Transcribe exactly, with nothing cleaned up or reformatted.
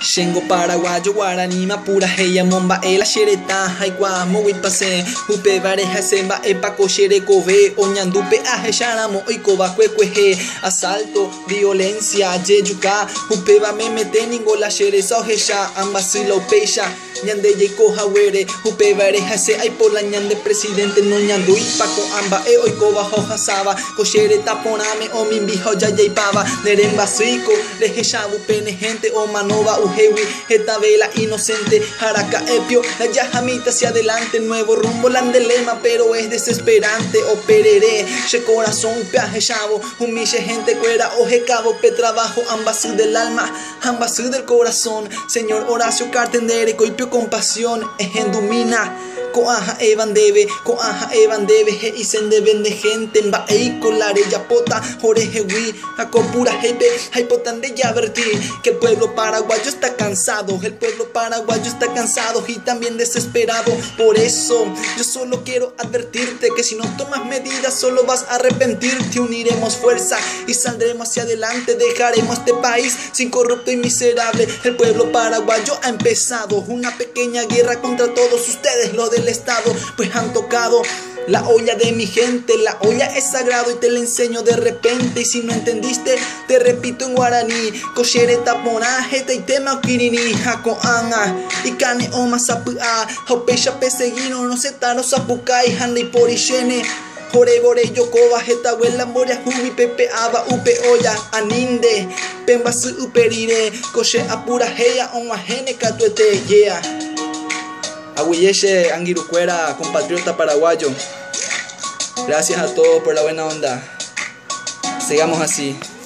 Shengo paraguayo, guaraní, mapura, heya, momba, el ashereta, haiguamo, huipase, upe, vareja, semba, epaco, sherekobe, oñandupe, aje, sharamo, oikoba, cuecueje, asalto, violencia, yeyuka, upeba, meme, teningo, la shereza, ojeja, ambasila, upeja, ñande, yekoja, huere, upe, vareja, se, aipola, ñande, presidente, no ñandu, ipaco, amba, e, oikoba, hoja, saba, coshereta, poname, o mi bijo, ya, yeipaba, neremba, suico, rejeja, upene, gente, o manova, Hewi, esta vela inocente, jaraca epio, la yajamita hacia adelante, nuevo rumbo landelema, pero es desesperante, opereré, che corazón, peaje chavo, humille gente cuera, oje cabo, pe trabajo, ambas del alma, ambas del corazón, señor Horacio Cartes, coipio compasión, ejendumina, coaja evan debe, coaja evan debe, je y sende vende gente, en baeicolare, yapota, jorejewi, acopura, jepe, jaipotan de yaverti, que el pueblo paraguayo está cansado, el pueblo paraguayo está cansado y también desesperado. Por eso yo solo quiero advertirte que si no tomas medidas solo vas a arrepentirte. Uniremos fuerza y saldremos hacia adelante, dejaremos este país sin corrupto y miserable. El pueblo paraguayo ha empezado una pequeña guerra contra todos ustedes, los del Estado, pues han tocado la olla de mi gente. La olla es sagrado y te la enseño de repente, y si no entendiste te repito en guaraní, coshere taponaje teitema kiriní jacoana y cane oma sapua hopecha peseguino no se taro sapukai handi porishene joregore yokoba jetahuela moria jubi pepe aba upe olla aninde pembasu uperire coshe apura heya onwa jene katuete yea. Agüilleshe, Anguirucuera, compatriota paraguayo. Gracias a todos por la buena onda. Sigamos así.